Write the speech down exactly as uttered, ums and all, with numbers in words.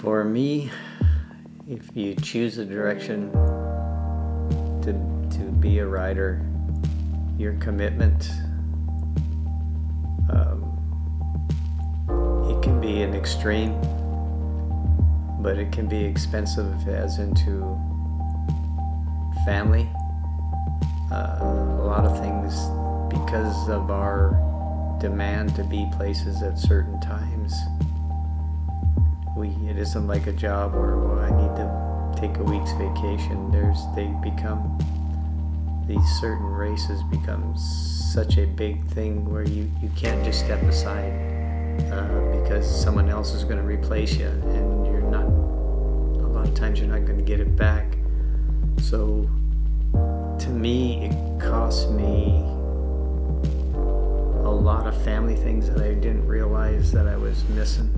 For me, if you choose a direction to, to be a writer, your commitment, um, it can be an extreme, but it can be expensive as into family, uh, a lot of things because of our demand to be places at certain times. We, it isn't like a job where, well, I need to take a week's vacation. There's, they become, these certain races become such a big thing where you, you can't just step aside uh, because someone else is going to replace you, and you're not, a lot of times you're not going to get it back. So to me, it cost me a lot of family things that I didn't realize that I was missing.